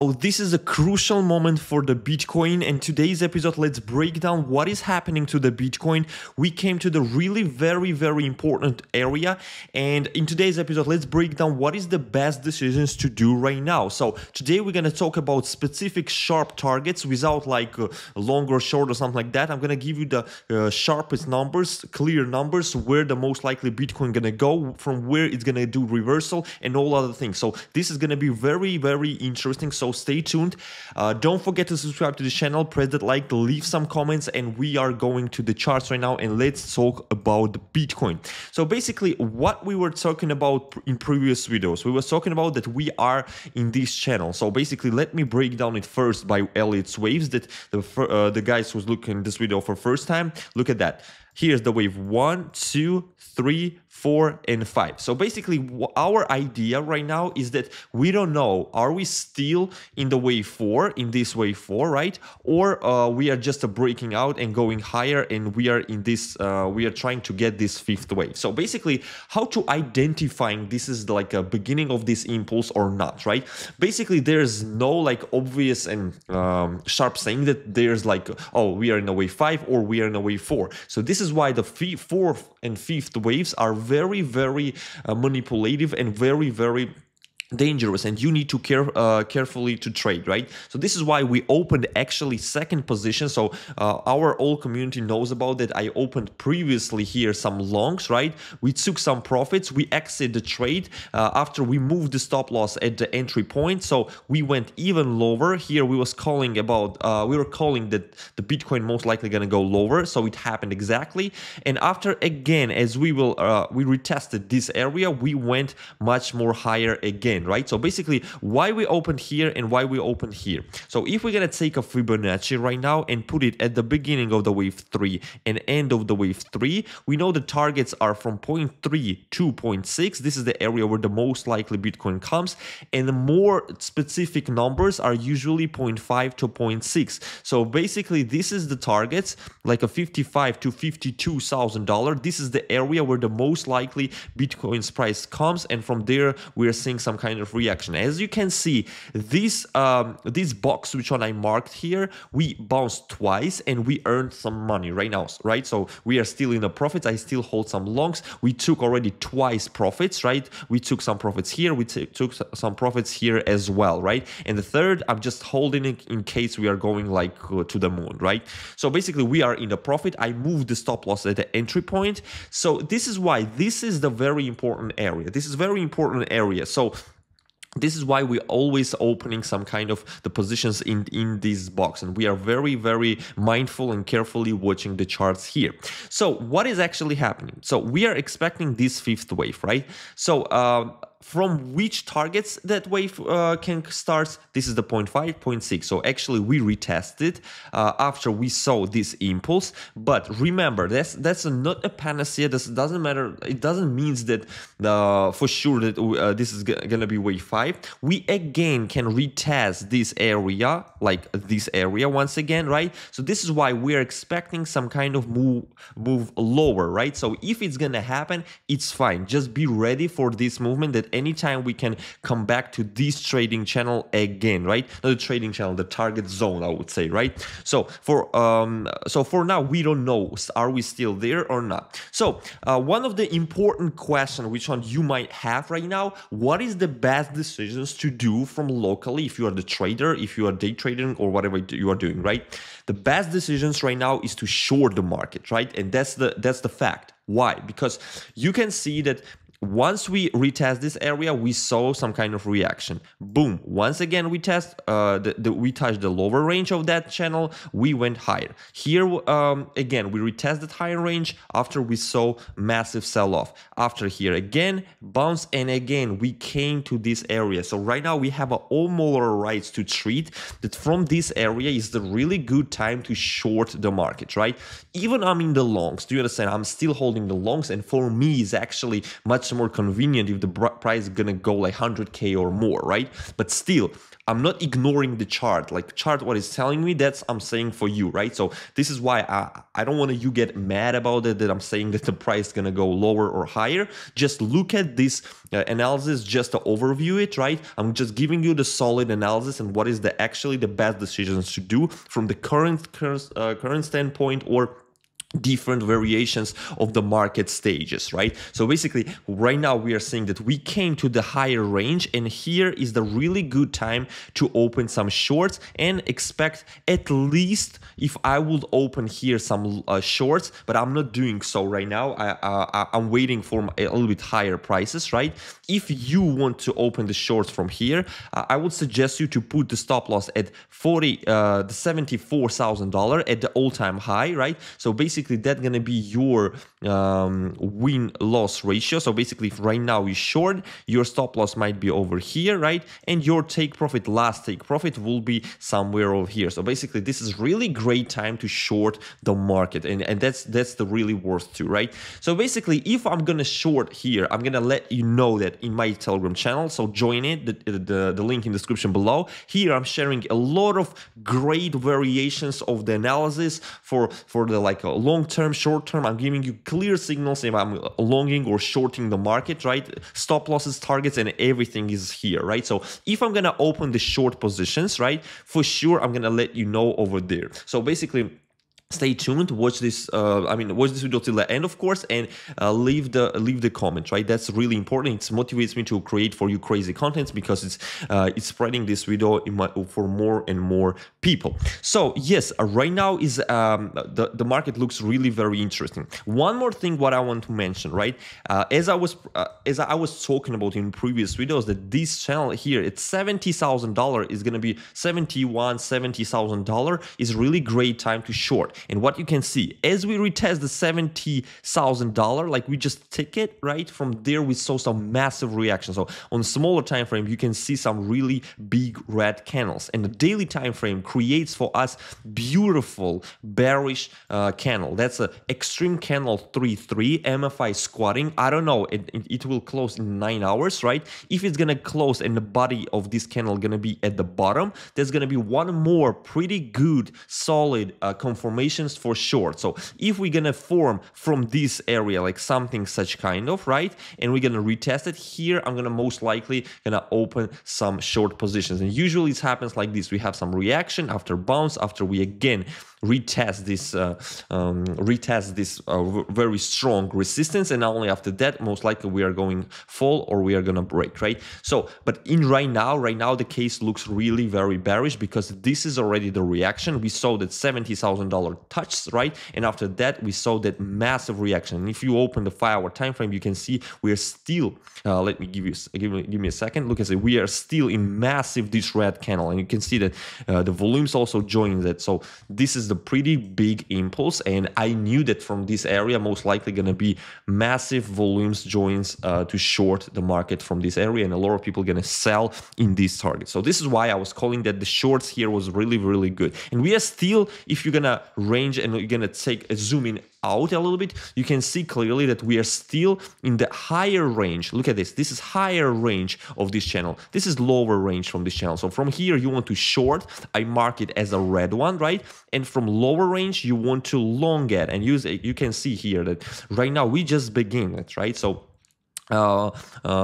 Oh, this is a crucial moment for the Bitcoin, and today's episode, let's break down what is happening to the Bitcoin. We came to the really very important area, and in today's episode, let's break down what is the best decisions to do right now. So today we're going to talk about specific sharp targets without like long or short or something like that. I'm going to give you the sharpest numbers, clear numbers, where the most likely Bitcoin going to go, from where it's going to do reversal and all other things. So this is going to be very interesting. So stay tuned. Don't forget to subscribe to the channel, press that like, leave some comments, and we are going to the charts right now, and let's talk about Bitcoin. So basically what we were talking about in previous videos, we were talking about that we are in this channel. So basically let me break down it first by Elliot's Waves, that the guys who's looking this video for first time, look at that. Here's the wave 1, 2, 3, 4, and 5. So basically our idea right now is that we don't know, are we still in the wave 4, in this wave 4, right? Or we are just breaking out and going higher, and we are in this, we are trying to get this 5th wave. So basically how to identifying this is like a beginning of this impulse or not, right? Basically there's no like obvious and sharp saying that there's like, oh, we are in a wave 5 or we are in a wave 4. So this is why the 4th and 5th waves are very manipulative and very dangerous, and you need to carefully to trade, right? So this is why we opened actually 2nd position. So our whole community knows about that. I opened previously here some longs, right? We took some profits, we exited the trade after we moved the stop loss at the entry point. So we went even lower here. We was calling about we were calling that the Bitcoin most likely gonna go lower. So it happened exactly. And after again, as we will we retested this area, we went much more higher again. Right? So basically why we opened here and why we opened here. So if we're going to take a Fibonacci right now and put it at the beginning of the wave 3 and end of the wave 3, we know the targets are from 0.3 to 0.6. This is the area where the most likely Bitcoin comes, and the more specific numbers are usually 0.5 to 0.6. So basically this is the targets, like a $55,000 to $52,000. This is the area where the most likely Bitcoin's price comes, and from there we are seeing some kind of reaction. As you can see, this box which one I marked here, we bounced twice and we earned some money right now, right? So we are still in the profits. I still hold some longs. We took already twice profits, right? We took some profits here, we took some profits here as well, right? And the 3rd, I'm just holding it in case we are going like to the moon, right? So basically we are in the profit. I moved the stop loss at the entry point. So this is why this is the very important area. This is very important area. So this is why we're always opening some kind of the positions in this box, and we are very mindful and carefully watching the charts here. So what is actually happening? So we are expecting this 5th wave, right? So from which targets that wave can start? This is the 0.5, 0.6. So actually we retested after we saw this impulse. But remember, that's not a panacea. This doesn't matter. It doesn't mean that for sure that this is going to be wave 5. We again can retest this area, like this area once again, right? So this is why we're expecting some kind of move lower, right? So if it's going to happen, it's fine. Just be ready for this movement, that anytime we can come back to this trading channel again, right? Not the trading channel, the target zone, I would say, right? So for now we don't know, are we still there or not? So one of the important question which one you might have right now, what is the best decisions to do from locally, if you are the trader, if you are day trading or whatever you are doing, right? The best decisions right now is to short the market, right? And that's the fact. Why? Because you can see that once we retest this area, we saw some kind of reaction. Boom. Once again, we test, we touched the lower range of that channel. We went higher. Here, again, we retested higher range after we saw massive sell-off. After here, again, bounce, and again, we came to this area. So right now, we have all molar rights to treat that from this area is the really good time to short the market, right? Even I'm in the longs. Do you understand? I'm still holding the longs, and for me, it's actually much much more convenient if the price is gonna go like 100K or more, right? But still, I'm not ignoring the chart. Like, chart, what it's telling me, that's I'm saying for you, right? So this is why I don't want you get mad about it, that I'm saying that the price is gonna go lower or higher. Just look at this analysis just to overview it, right? I'm just giving you the solid analysis and what is the actually the best decisions to do from the current standpoint or different variations of the market stages, right? So basically right now we are seeing that we came to the higher range, and here is the really good time to open some shorts and expect, at least if I would open here some shorts, but I'm not doing so right now. I'm waiting for a little bit higher prices, right? If you want to open the shorts from here, I would suggest you to put the stop loss at the $74,000 at the all-time high, right? So basically that's gonna be your win-loss ratio. So basically, if right now you short, your stop loss might be over here, right? And your take profit, last take profit, will be somewhere over here. So basically, this is really great time to short the market, and that's the really worth too, right? So basically, if I'm gonna short here, I'm gonna let you know that in my Telegram channel. So join it. The link in the description below. Here, I'm sharing a lot of great variations of the analysis for the like a long-term, short-term. I'm giving you clear signals if I'm longing or shorting the market, right? Stop losses, targets, and everything is here, right? So if I'm gonna open the short positions, right, for sure I'm gonna let you know over there. So basically, stay tuned, watch this watch this video till the end, of course, and leave the comment, right? That's really important. It motivates me to create for you crazy contents, because it's spreading this video for more and more people. So yes, right now is the market looks really very interesting. One more thing what I want to mention, right? As I was talking about in previous videos, that this channel here at $70,000 is going to be $70,000 is really great time to short. And what you can see, as we retest the $70,000, like we just tick it, right? From there, we saw some massive reaction. So on smaller time frame, you can see some really big red candles. And the daily time frame creates for us beautiful bearish candle. That's an extreme candle 3-3, MFI squatting. I don't know, it will close in 9 hours, right? If it's gonna close and the body of this candle gonna be at the bottom, there's gonna be one more pretty good, solid confirmations for short. So if we're gonna form from this area like something such kind of, right, and we're gonna retest it here, I'm gonna most likely gonna open some short positions. And usually it happens like this: we have some reaction after bounce, after we again retest this very strong resistance, and only after that most likely we are going fall or we are gonna break, right? So but in right now the case looks really very bearish, because this is already the reaction. We saw that $70,000 touches, right? And after that we saw that massive reaction. And if you open the 5-hour time frame, you can see we're still let me give me a second look. As we are still in massive this red candle, and you can see that the volumes also joins it. So this is the pretty big impulse, and I knew that from this area most likely gonna be massive volumes joins to short the market from this area, and a lot of people gonna sell in this target. So this is why I was calling that the shorts here was really, really good. And we are still, if you're gonna range and you're gonna take a zoom in out a little bit, you can see clearly that we are still in the higher range. Look at this. This is higher range of this channel. This is lower range from this channel. So from here you want to short. I mark it as a red one, right? And from lower range you want to long it and use it. You can see here that right now we just begin it, right? So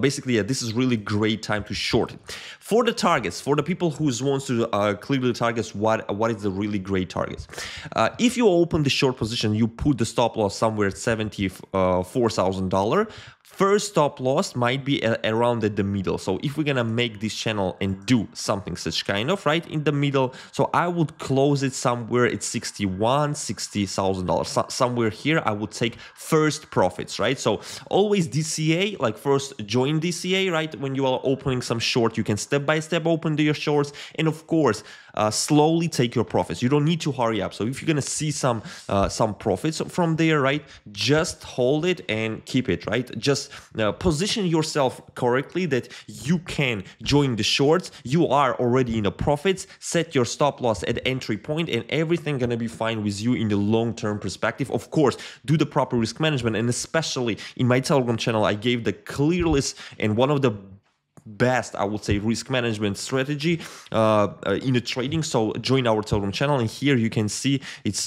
basically, yeah, this is really great time to short it. For the targets, for the people who wants to clear the targets, what is the really great targets? If you open the short position, you put the stop loss somewhere at $74,000. First stop loss might be around at the middle. So if we're gonna make this channel and do something such kind of, right, in the middle, so I would close it somewhere at $60,000. Somewhere here I would take first profits, right? So always DCA, like first join DCA, right? When you are opening some short, you can step step by step, open your shorts, and of course, slowly take your profits. You don't need to hurry up. So if you're gonna see some profits from there, right, just hold it and keep it, right? Just position yourself correctly that you can join the shorts. You are already in the profits. Set your stop loss at entry point, and everything gonna be fine with you in the long-term perspective. Of course, do the proper risk management, and especially in my Telegram channel, I gave the clearest and one of the best, I would say, risk management strategy in the trading. So join our Telegram channel, and here you can see it's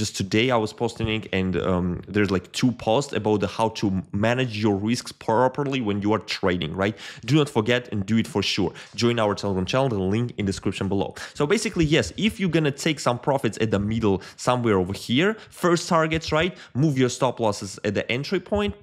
just today I was posting it, and there's like 2 posts about how to manage your risks properly when you are trading, right? Do not forget and do it for sure. Join our Telegram channel, the link in the description below. So basically, yes, if you're gonna take some profits at the middle, somewhere over here, first targets, right? Move your stop losses at the entry point.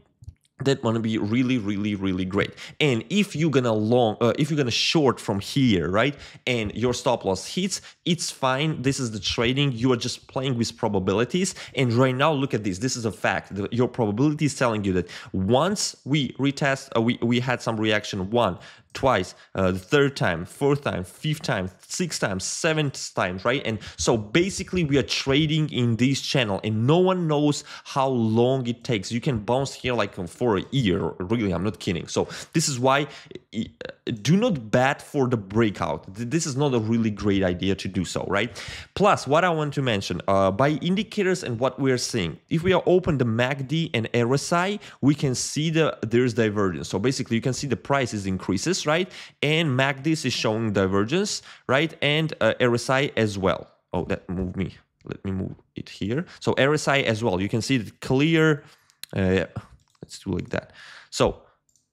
That wanna be really, really, really great. And if you're gonna short from here, right, and your stop loss hits, it's fine. This is the trading. You are just playing with probabilities. And right now, look at this. This is a fact. Your probability is telling you that once we retest, we had some reaction once, twice, the 3rd time, 4th time, 5th time, 6th time, 7th time, right? And so basically we are trading in this channel, and no one knows how long it takes. You can bounce here like for a year, really, I'm not kidding. So this is why do not bet for the breakout. This is not a really great idea to do so, right? Plus, what I want to mention, by indicators and what we are seeing, if we are open the MACD and RSI, we can see there's divergence. So basically you can see the price is increases, right, and MACD is showing divergence, right, and RSI as well. Oh, that moved me. Let me move it here. So RSI as well. You can see the clear. Let's do like that. So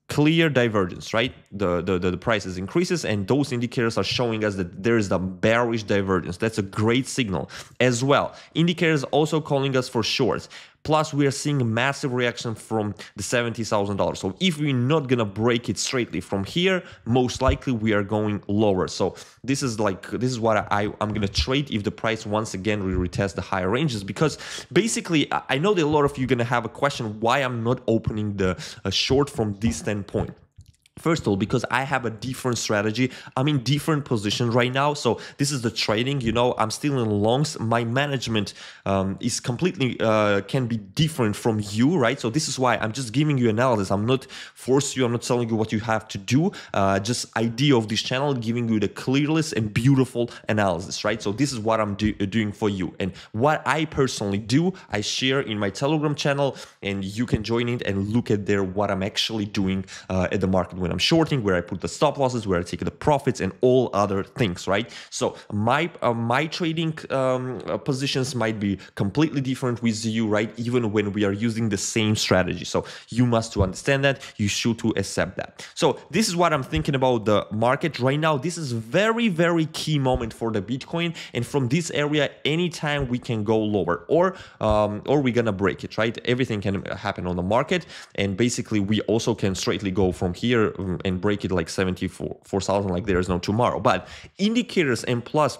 clear divergence, right? The prices increases, and those indicators are showing us that there is the bearish divergence. That's a great signal as well. Indicators also calling us for shorts. Plus, we are seeing a massive reaction from the $70,000. So if we're not gonna break it straightly from here, most likely we are going lower. So this is what I'm gonna trade if the price once again will retest the higher ranges. Because basically, I know that a lot of you are gonna have a question why I'm not opening the short from this standpoint. First of all, because I have a different strategy. I'm in different position right now. So this is the trading, you know, I'm still in longs. My management is completely, can be different from you, right? So this is why I'm just giving you analysis. I'm not forcing you. I'm not telling you what you have to do. Just idea of this channel, giving you the clearest and beautiful analysis, right? So this is what I'm doing for you. And what I personally do, I share in my Telegram channel, and you can join it and look at there what I'm actually doing at the market when I'm shorting, where I put the stop losses, where I take the profits, and all other things, right? So my trading positions might be completely different with you, right? Even when we are using the same strategy. So you must to understand that, you should to accept that. So this is what I'm thinking about the market right now. This is very, very key moment for the Bitcoin. And from this area, anytime we can go lower, or we're gonna break it, right? Everything can happen on the market. And basically we also can straightly go from here and break it like 74,000, like there is no tomorrow. But indicators and plus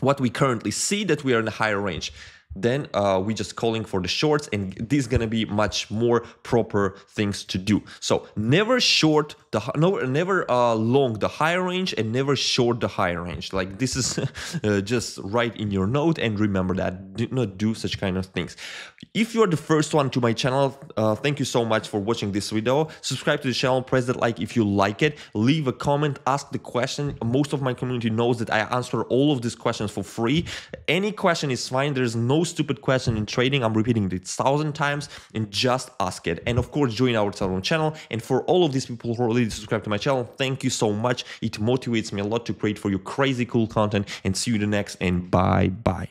what we currently see that we are in the higher range, then we just calling for the shorts, and this is gonna be much more proper things to do. So never short the never long the higher range, and never short the higher range. Like this is just write in your note and remember that. Do not do such kind of things. If you are the first one to my channel, thank you so much for watching this video. Subscribe to the channel, press that like if you like it, leave a comment, ask the question. Most of my community knows that I answer all of these questions for free. Any question is fine. There's no stupid question in trading. I'm repeating it 1,000 times, and just ask it. And of course, join our Telegram channel. And for all of these people who already subscribe to my channel, thank you so much. It motivates me a lot to create for you crazy cool content, and see you in the next, and bye bye.